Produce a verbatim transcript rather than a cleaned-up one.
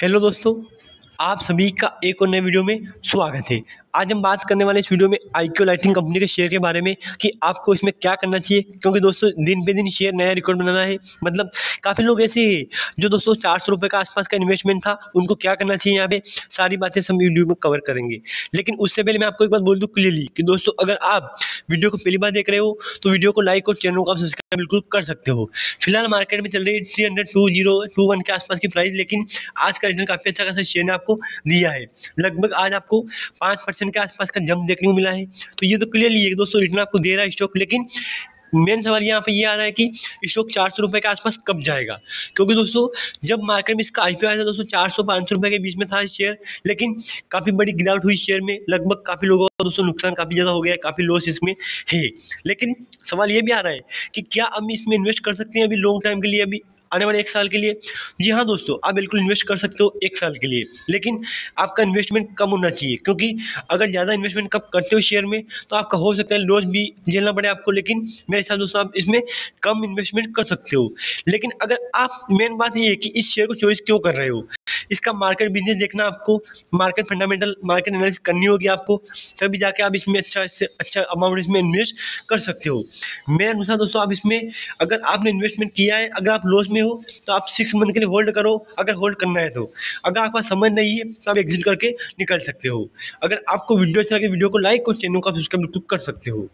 Hello दोस्तों, आप सभी का एक और नए वीडियो में स्वागत है। आज हम बात करने वाले इस वीडियो में आई क्यू लाइटिंग कंपनी के शेयर के बारे में कि आपको इसमें क्या करना चाहिए, क्योंकि दोस्तों दिन पे दिन शेयर नया रिकॉर्ड बनाना है। मतलब काफ़ी लोग ऐसे हैं जो दोस्तों चार सौ रुपये का आसपास का इन्वेस्टमेंट था, उनको क्या करना चाहिए, यहाँ पे सारी बातें सब वीडियो में कवर करेंगे। लेकिन उससे पहले मैं आपको एक बात बोल दूँ क्लियरली कि दोस्तों अगर आप वीडियो को पहली बार देख रहे हो तो वीडियो को लाइक और चैनल को आप सब्सक्राइब बिल्कुल कर सकते हो। फिलहाल मार्केट में चल रही है three hundred two zero two one के आसपास की प्राइस, लेकिन आज का रिटर्न काफ़ी अच्छा खासा शेयर ने आपको दिया है। लगभग आज आपको पाँच परसेंट के आसपास का जंप देखने को मिला है, तो ये तो क्लियरली है दोस्तों रिटर्न आपको दे रहा है स्टॉक। लेकिन मेन सवाल यहाँ पे ये आ रहा है कि स्टॉक चार सौ रुपये के आसपास कब जाएगा, क्योंकि दोस्तों जब मार्केट में इसका आईपीओ आया था दोस्तों चार सौ पाँच सौ रुपये के बीच में था शेयर, लेकिन काफ़ी बड़ी गिरावट हुई शेयर में। लगभग काफ़ी लोगों का दोस्तों नुकसान काफ़ी ज़्यादा हो गया है, काफ़ी लॉस इसमें है। लेकिन सवाल ये भी आ रहा है कि क्या हम इसमें इन्वेस्ट कर सकते हैं अभी लॉन्ग टाइम के लिए, अभी आने वाले एक साल के लिए? जी हाँ दोस्तों, आप बिल्कुल इन्वेस्ट कर सकते हो एक साल के लिए, लेकिन आपका इन्वेस्टमेंट कम होना चाहिए, क्योंकि अगर ज़्यादा इन्वेस्टमेंट कब करते हो शेयर में तो आपका हो सकता है लॉस भी झेलना पड़े आपको। लेकिन मेरे हिसाब से दोस्तों आप इसमें कम इन्वेस्टमेंट कर सकते हो। लेकिन अगर आप मेन बात ये है कि इस शेयर को चॉइस क्यों कर रहे हो, इसका मार्केट बिजनेस देखना, आपको मार्केट फंडामेंटल मार्केट एनालिसिस करनी होगी आपको, तभी जाके आप इसमें अच्छा इससे अच्छा अमाउंट इसमें इन्वेस्ट कर सकते हो। मेरे अनुसार दोस्तों आप इसमें अगर आपने इन्वेस्टमेंट किया है, अगर आप लॉस में हो तो आप सिक्स मंथ के लिए होल्ड करो, अगर होल्ड करना है तो। अगर आपका समझ नहीं है तो आप एग्जिट करके निकल सकते हो। अगर आपको वीडियो अच्छा लगे वीडियो को लाइक और चैनल को आप सब्सक्राइब कर सकते हो।